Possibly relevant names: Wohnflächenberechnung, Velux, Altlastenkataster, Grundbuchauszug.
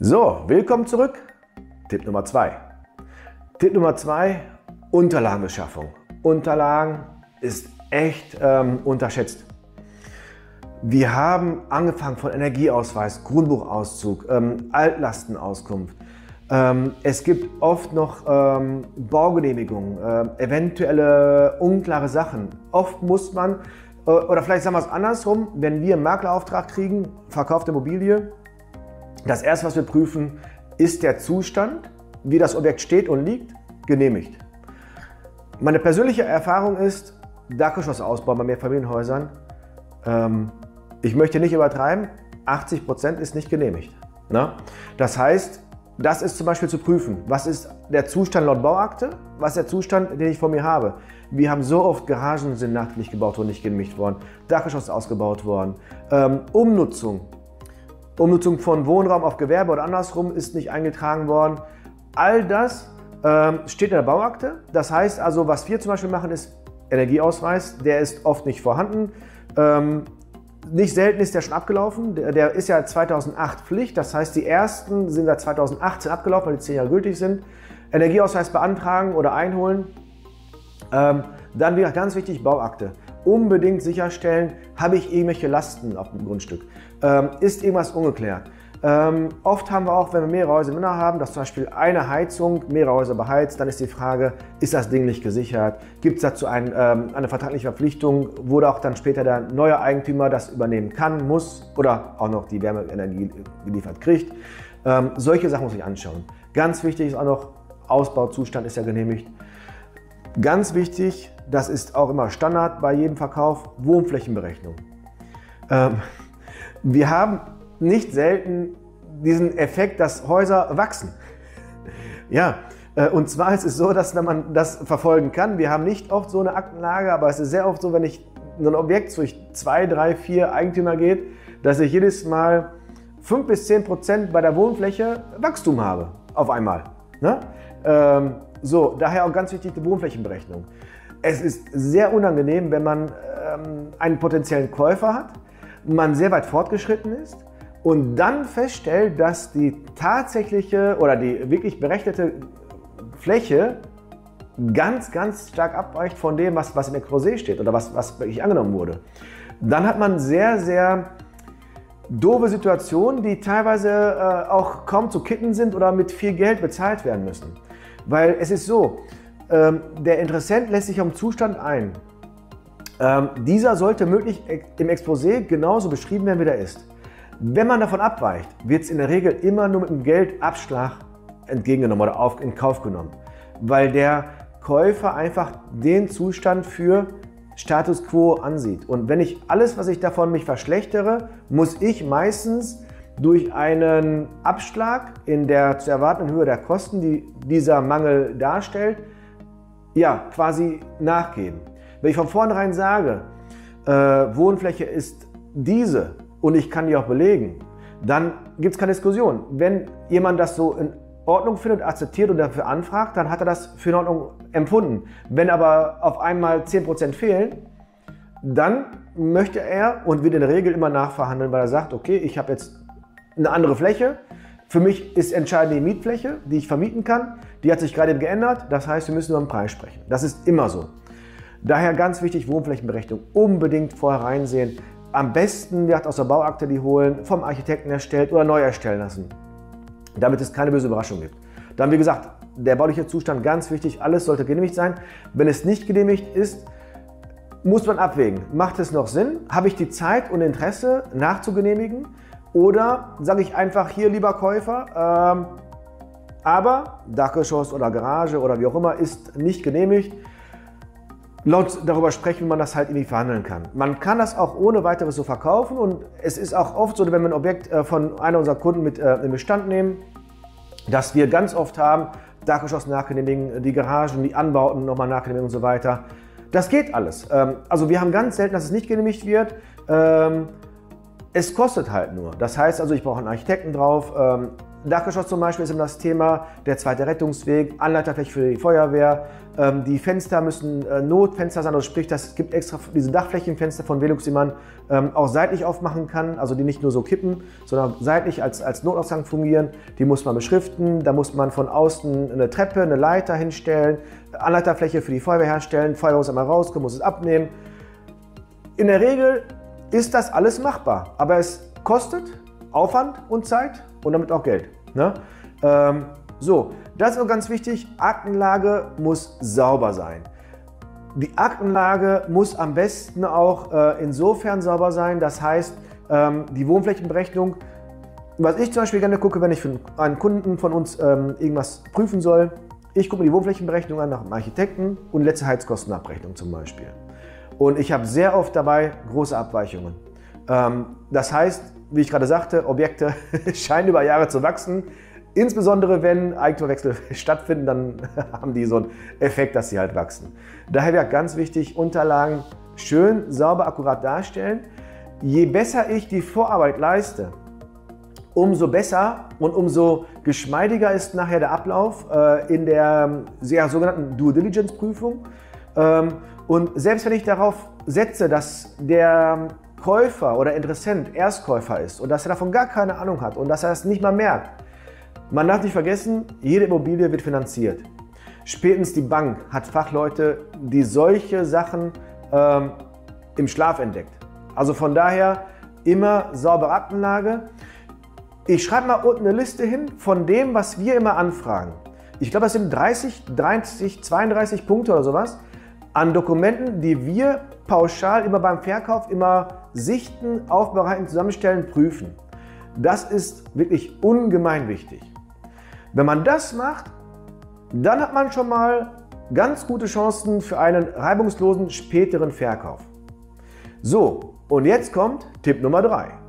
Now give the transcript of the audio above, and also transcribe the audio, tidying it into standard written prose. So, willkommen zurück. Tipp Nummer 2. Tipp Nummer 2, Unterlagenbeschaffung. Unterlagen ist echt unterschätzt. Wir haben angefangen von Energieausweis, Grundbuchauszug, Altlastenauskunft. Es gibt oft noch Baugenehmigungen, eventuelle unklare Sachen. Oft muss man, oder vielleicht sagen wir es andersrum, wenn wir einen Maklerauftrag kriegen, verkaufte Immobilie, das erste, was wir prüfen, ist der Zustand, wie das Objekt steht und liegt, genehmigt. Meine persönliche Erfahrung ist, Dachgeschossausbau bei Mehrfamilienhäusern, ich möchte nicht übertreiben, 80% ist nicht genehmigt. Ne? Das heißt, das ist zum Beispiel zu prüfen. Was ist der Zustand laut Bauakte? Was ist der Zustand, den ich vor mir habe? Wir haben so oft Garagen sind nachträglich gebaut und nicht genehmigt worden. Dachgeschoss ausgebaut worden. Umnutzung. Umnutzung von Wohnraum auf Gewerbe oder andersrum ist nicht eingetragen worden. All das steht in der Bauakte. Das heißt also, was wir zum Beispiel machen, ist Energieausweis. Der ist oft nicht vorhanden. Nicht selten ist der schon abgelaufen. Der ist ja 2008 Pflicht. Das heißt, die ersten sind seit 2018 abgelaufen, weil die 10 Jahre gültig sind. Energieausweis beantragen oder einholen. Dann wieder ganz wichtig, Bauakte. Unbedingt sicherstellen, habe ich irgendwelche Lasten auf dem Grundstück? Ist irgendwas ungeklärt? Oft haben wir auch, wenn wir mehrere Häuser miteinander haben, dass zum Beispiel eine Heizung mehrere Häuser beheizt, dann ist die Frage, ist das dinglich gesichert? Gibt es dazu eine vertragliche Verpflichtung, wo auch dann später der neue Eigentümer das übernehmen kann, muss oder auch noch die Wärmeenergie geliefert kriegt? Solche Sachen muss ich anschauen. Ganz wichtig ist auch noch, Ausbauzustand ist ja genehmigt. Ganz wichtig, das ist auch immer Standard bei jedem Verkauf, Wohnflächenberechnung. Wir haben nicht selten diesen Effekt, dass Häuser wachsen. Ja, und zwar ist es so, dass wenn man das verfolgen kann, wir haben nicht oft so eine Aktenlage, aber es ist sehr oft so, wenn ich ein Objekt durch 2, 3, 4 Eigentümer geht, dass ich jedes Mal 5 bis 10% bei der Wohnfläche Wachstum habe, auf einmal. Ne? So, daher auch ganz wichtig die Wohnflächenberechnung. Es ist sehr unangenehm, wenn man einen potenziellen Käufer hat, man sehr weit fortgeschritten ist, und dann feststellt, dass die tatsächliche oder die wirklich berechnete Fläche ganz, ganz stark abweicht von dem, was in der Klausel steht oder was wirklich angenommen wurde. Dann hat man sehr, sehr doofe Situationen, die teilweise auch kaum zu kitten sind oder mit viel Geld bezahlt werden müssen. Weil es ist so, der Interessent lässt sich auf den Zustand ein. Dieser sollte möglichst im Exposé genauso beschrieben werden, wie der ist. Wenn man davon abweicht, wird es in der Regel immer nur mit einem Geldabschlag entgegengenommen oder in Kauf genommen, weil der Käufer einfach den Zustand für Status Quo ansieht. Und wenn ich alles, was ich davon mich verschlechtere, muss ich meistens durch einen Abschlag in der zu erwartenden Höhe der Kosten, die dieser Mangel darstellt, ja, quasi nachgeben. Wenn ich von vornherein sage, Wohnfläche ist diese, und ich kann die auch belegen, dann gibt es keine Diskussion. Wenn jemand das so in Ordnung findet, akzeptiert und dafür anfragt, dann hat er das für in Ordnung empfunden. Wenn aber auf einmal 10% fehlen, dann möchte er und wird in der Regel immer nachverhandeln, weil er sagt, okay, ich habe jetzt eine andere Fläche, für mich ist entscheidend die Mietfläche, die ich vermieten kann, die hat sich gerade geändert, das heißt, wir müssen über den Preis sprechen. Das ist immer so. Daher ganz wichtig, Wohnflächenberechnung unbedingt vorher reinsehen. Am besten aus der Bauakte die holen, vom Architekten erstellt oder neu erstellen lassen, damit es keine böse Überraschung gibt. Dann, wie gesagt, der bauliche Zustand, ganz wichtig, alles sollte genehmigt sein. Wenn es nicht genehmigt ist, muss man abwägen. Macht es noch Sinn? Habe ich die Zeit und Interesse nachzugenehmigen? Oder sage ich einfach, hier, lieber Käufer, aber Dachgeschoss oder Garage oder wie auch immer ist nicht genehmigt. Laut darüber sprechen, wie man das halt irgendwie verhandeln kann. Man kann das auch ohne weiteres so verkaufen, und es ist auch oft so, wenn wir ein Objekt von einer unserer Kunden mit in Bestand nehmen, dass wir ganz oft haben, Dachgeschoss nachgenehmigen, die Garagen, die Anbauten nochmal nachgenehmigen und so weiter. Das geht alles. Also wir haben ganz selten, dass es nicht genehmigt wird. Es kostet halt nur. Das heißt also, ich brauche einen Architekten drauf, Dachgeschoss zum Beispiel ist immer das Thema der zweite Rettungsweg, Anleiterfläche für die Feuerwehr, die Fenster müssen Notfenster sein, also sprich, das gibt extra diese Dachflächenfenster von Velux, die man auch seitlich aufmachen kann, also die nicht nur so kippen, sondern seitlich als Notausgang fungieren, die muss man beschriften, da muss man von außen eine Treppe, eine Leiter hinstellen, Anleiterfläche für die Feuerwehr herstellen, die Feuerwehr muss einmal rauskommen, muss es abnehmen. In der Regel ist das alles machbar, aber es kostet Aufwand und Zeit und damit auch Geld. Ne? So, das ist auch ganz wichtig, Aktenlage muss sauber sein. Die Aktenlage muss am besten auch insofern sauber sein, das heißt, die Wohnflächenberechnung, was ich zum Beispiel gerne gucke, wenn ich für einen Kunden von uns irgendwas prüfen soll, ich gucke mir die Wohnflächenberechnung an nach dem Architekten und letzte Heizkostenabrechnung zum Beispiel. Und ich habe sehr oft dabei große Abweichungen. Das heißt, wie ich gerade sagte, Objekte scheinen über Jahre zu wachsen. Insbesondere wenn Eigentumswechsel stattfinden, dann haben die so einen Effekt, dass sie halt wachsen. Daher wäre ganz wichtig, Unterlagen schön, sauber, akkurat darstellen. Je besser ich die Vorarbeit leiste, umso besser und umso geschmeidiger ist nachher der Ablauf in der sogenannten Due Diligence Prüfung. Und selbst wenn ich darauf setze, dass der Käufer oder Interessent Erstkäufer ist und dass er davon gar keine Ahnung hat und dass er das nicht mal merkt, man darf nicht vergessen, jede Immobilie wird finanziert. Spätestens die Bank hat Fachleute, die solche Sachen im Schlaf entdeckt. Also von daher immer saubere Aktenlage. Ich schreibe mal unten eine Liste hin von dem, was wir immer anfragen. Ich glaube, das sind 32 Punkte oder sowas an Dokumenten, die wir pauschal immer beim Verkauf immer sichten, aufbereiten, zusammenstellen, prüfen. Das ist wirklich ungemein wichtig. Wenn man das macht, dann hat man schon mal ganz gute Chancen für einen reibungslosen späteren Verkauf. So, und jetzt kommt Tipp Nummer 3.